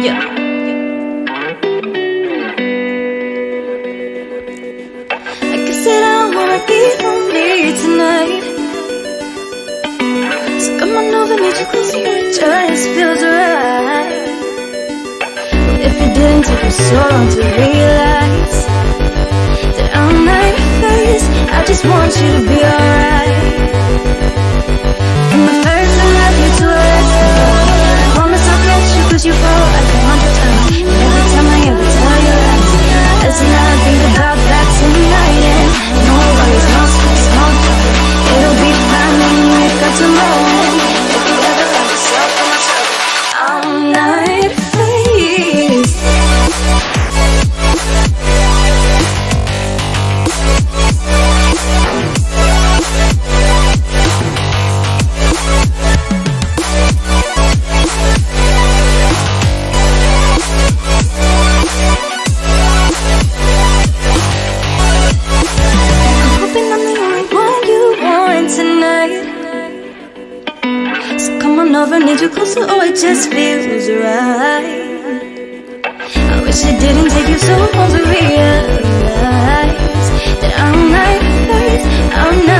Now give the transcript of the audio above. Yeah. I guess it all wanna be lonely tonight. So come on over, need you closer, it just feels right. But if it didn't take me so long to realize that I'm not your face, I just want you to be alright. From the first I love you to the last I love you. I promise I'll catch you cause you fall like 100 times. And every time I ever tell you lies, there's another thing about that tonight. And no worries, no stress, no trouble. It'll be fine when you wake up tomorrow. And if you ever let yourself in my trouble, I'm not faced. Need you closer, oh it just feels right. I wish it didn't take you so long to realize that I'm not your face, I'm not.